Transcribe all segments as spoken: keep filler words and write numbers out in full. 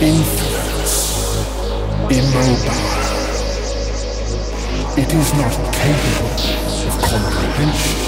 influence, immobile. It is not capable of comprehension,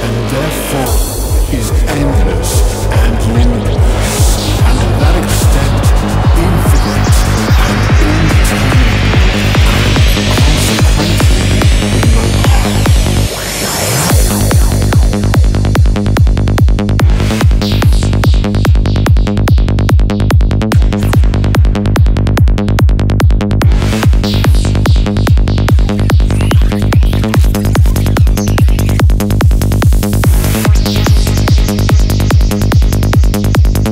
and therefore is endless and limitless, and to that extent, infinite and intangible, and consequently immobile.